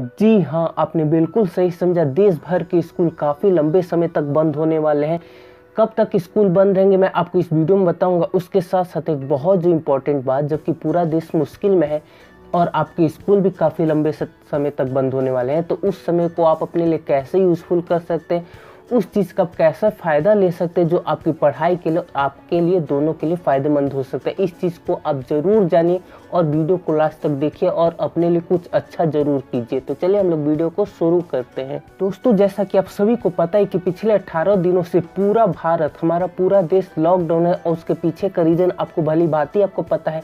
जी हाँ, आपने बिल्कुल सही समझा। देश भर के स्कूल काफ़ी लंबे समय तक बंद होने वाले हैं। कब तक स्कूल बंद रहेंगे मैं आपको इस वीडियो में बताऊंगा। उसके साथ साथ एक बहुत जो इम्पोर्टेंट बात, जबकि पूरा देश मुश्किल में है और आपके स्कूल भी काफ़ी लंबे समय तक बंद होने वाले हैं, तो उस समय को आप अपने लिए कैसे यूज़फुल कर सकते हैं, उस चीज़ का कैसा फ़ायदा ले सकते हैं जो आपकी पढ़ाई के लिए, आपके लिए, दोनों के लिए फ़ायदेमंद हो सकता है। इस चीज़ को आप ज़रूर जानिए और वीडियो को लास्ट तक देखिए और अपने लिए कुछ अच्छा ज़रूर कीजिए। तो चलिए हम लोग वीडियो को शुरू करते हैं। दोस्तों, जैसा कि आप सभी को पता है कि पिछले 18 दिनों से पूरा भारत, हमारा पूरा देश लॉकडाउन है और उसके पीछे का रीज़न आपको भली भांति आपको पता है,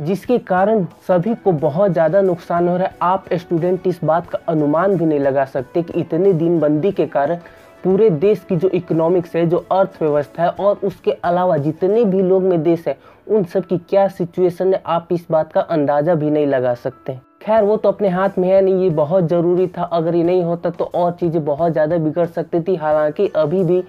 जिसके कारण सभी को बहुत ज़्यादा नुकसान हो रहा है। आप स्टूडेंट इस बात का अनुमान भी नहीं लगा सकते कि इतने दिन बंदी के कारण पूरे देश की जो इकोनॉमिक्स है, जो अर्थव्यवस्था है और उसके अलावा जितने भी लोग में देश है, उन सब की क्या सिचुएशन है, आप इस बात का अंदाज़ा भी नहीं लगा सकते। खैर, वो तो अपने हाथ में है नहीं, ये बहुत ज़रूरी था। अगर ये नहीं होता तो और चीज़ें बहुत ज़्यादा बिगड़ सकती थी। हालाँकि अभी भी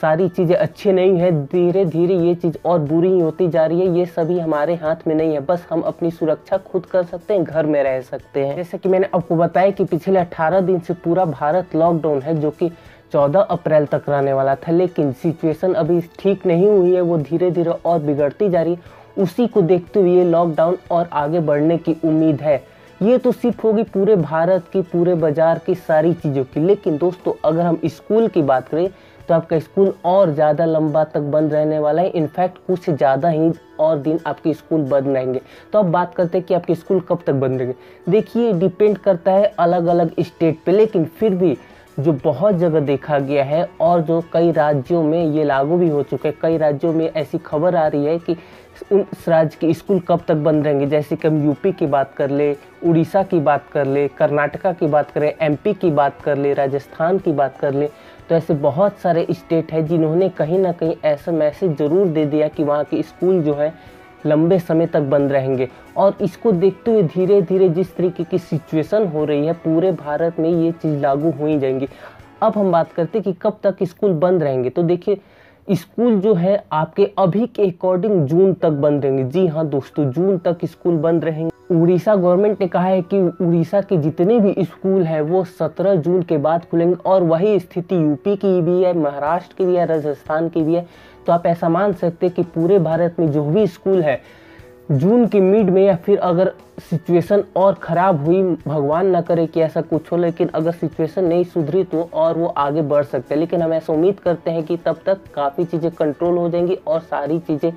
सारी चीज़ें अच्छी नहीं है, धीरे धीरे ये चीज़ और बुरी ही होती जा रही है। ये सभी हमारे हाथ में नहीं है, बस हम अपनी सुरक्षा खुद कर सकते हैं, घर में रह सकते हैं। जैसे कि मैंने आपको बताया कि पिछले 18 दिन से पूरा भारत लॉकडाउन है, जो कि 14 अप्रैल तक रहने वाला था, लेकिन सिचुएशन अभी ठीक नहीं हुई है, वो धीरे धीरे और बिगड़ती जा रही है। उसी को देखते हुए ये लॉकडाउन और आगे बढ़ने की उम्मीद है। ये तो सिर्फ होगी पूरे भारत की, पूरे बाजार की, सारी चीज़ों की। लेकिन दोस्तों, अगर हम स्कूल की बात करें तो आपका स्कूल और ज़्यादा लंबा तक बंद रहने वाला है। इनफैक्ट कुछ ज़्यादा ही और दिन आपके स्कूल बंद रहेंगे। तो अब बात करते हैं कि आपके स्कूल कब तक बंद रहेंगे। देखिए, डिपेंड करता है अलग अलग स्टेट पे, लेकिन फिर भी जो बहुत जगह देखा गया है और जो कई राज्यों में ये लागू भी हो चुके हैं, कई राज्यों में ऐसी खबर आ रही है कि उस राज्य के स्कूल कब तक बंद रहेंगे। जैसे कि हम यूपी की बात कर ले, उड़ीसा की बात कर ले, कर्नाटका की बात करें, एमपी की बात कर ले, राजस्थान की बात कर ले, तो ऐसे बहुत सारे स्टेट हैं जिन्होंने कहीं ना कहीं ऐसा मैसेज ज़रूर दे दिया कि वहाँ के स्कूल जो है लंबे समय तक बंद रहेंगे। और इसको देखते हुए धीरे धीरे जिस तरीके की सिचुएशन हो रही है, पूरे भारत में ये चीज़ लागू हो ही जाएंगी। अब हम बात करते हैं कि कब तक स्कूल बंद रहेंगे। तो देखिए, स्कूल जो है आपके अभी के अकॉर्डिंग जून तक बंद रहेंगे। जी हाँ दोस्तों, जून तक स्कूल बंद रहेंगे। उड़ीसा गवर्नमेंट ने कहा है कि उड़ीसा के जितने भी स्कूल हैं वो 17 जून के बाद खुलेंगे, और वही स्थिति यूपी की भी है, महाराष्ट्र की भी है, राजस्थान की भी है। तो आप ऐसा मान सकते हैं कि पूरे भारत में जो भी स्कूल है जून के मिड में, या फिर अगर सिचुएशन और ख़राब हुई, भगवान ना करे कि ऐसा कुछ हो, लेकिन अगर सिचुएशन नहीं सुधरी तो और वो आगे बढ़ सकते हैं। लेकिन हम ऐसा उम्मीद करते हैं कि तब तक काफ़ी चीज़ें कंट्रोल हो जाएंगी और सारी चीज़ें,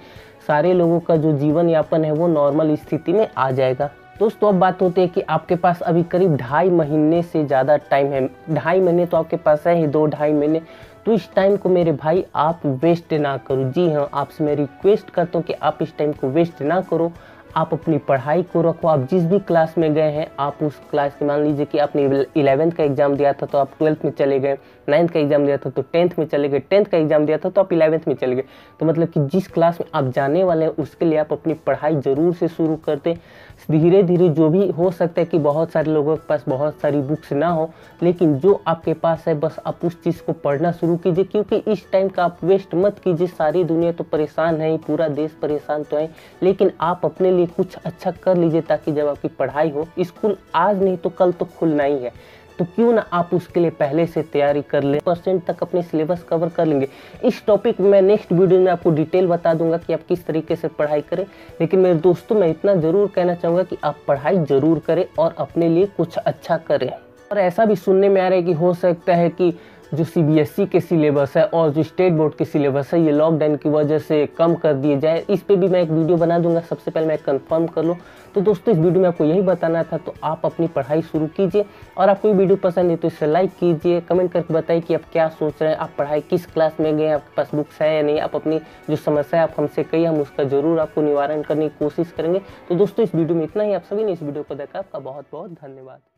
सारे लोगों का जो जीवन यापन है वो नॉर्मल स्थिति में आ जाएगा। दोस्तों, अब बात होती है कि आपके पास अभी करीब 2.5 महीने से ज़्यादा टाइम है। 2.5 महीने तो आपके पास है ही, 2-2.5 महीने। तो इस टाइम को मेरे भाई आप वेस्ट ना करो। जी हाँ, आपसे मैं रिक्वेस्ट करता हूँ कि आप इस टाइम को वेस्ट ना करो, आप अपनी पढ़ाई को रखो। आप जिस भी क्लास में गए हैं, आप उस क्लास के, मान लीजिए कि आपने 11th का एग्ज़ाम दिया था तो आप 12th में चले गए, 9th का एग्ज़ाम दिया था तो 10th में चले गए, 10th का एग्ज़ाम दिया था तो आप 11th में चले गए। तो मतलब कि जिस क्लास में आप जाने वाले हैं उसके लिए आप अपनी पढ़ाई ज़रूर से शुरू करते। धीरे धीरे जो भी हो सकता है कि बहुत सारे लोगों के पास बहुत सारी बुक्स ना हो, लेकिन जो आपके पास है बस आप उस चीज़ को पढ़ना शुरू कीजिए, क्योंकि इस टाइम का आप वेस्ट मत कीजिए। सारी दुनिया तो परेशान है, पूरा देश परेशान तो है, लेकिन आप अपने लिए कुछ अच्छा कर लीजिए ताकि जब आपकी पढ़ाई हो, स्कूल आज नहीं तो कल तो खुलना ही है, तो क्यों ना आप उसके लिए पहले से तैयारी कर लें। 100% तक अपने सिलेबस कवर कर लेंगे। इस टॉपिक में मैं नेक्स्ट वीडियो में आपको डिटेल बता दूंगा कि आप किस तरीके से पढ़ाई करें। लेकिन मेरे दोस्तों, मैं इतना ज़रूर कहना चाहूँगा कि आप पढ़ाई ज़रूर करें और अपने लिए कुछ अच्छा करें। और ऐसा भी सुनने में आ रहा है कि हो सकता है कि जो CBSE के सिलेबस है और जो स्टेट बोर्ड के सिलेबस है, ये लॉकडाउन की वजह से कम कर दिए जाए। इस पे भी मैं एक वीडियो बना दूंगा, सबसे पहले मैं कंफर्म कर लूँ। तो दोस्तों, इस वीडियो में आपको यही बताना था। तो आप अपनी पढ़ाई शुरू कीजिए, और आपको ये वीडियो पसंद है तो इसे लाइक कीजिए, कमेंट करके बताइए कि आप क्या सोच रहे हैं, आप पढ़ाई किस क्लास में गए, आपके पास बुक्स है या नहीं। आप अपनी जो समस्या है आप हमसे कहिए, हम उसका ज़रूर आपको निवारण करने की कोशिश करेंगे। तो दोस्तों, इस वीडियो में इतना ही। आप सभी ने इस वीडियो को देखा, आपका बहुत बहुत धन्यवाद।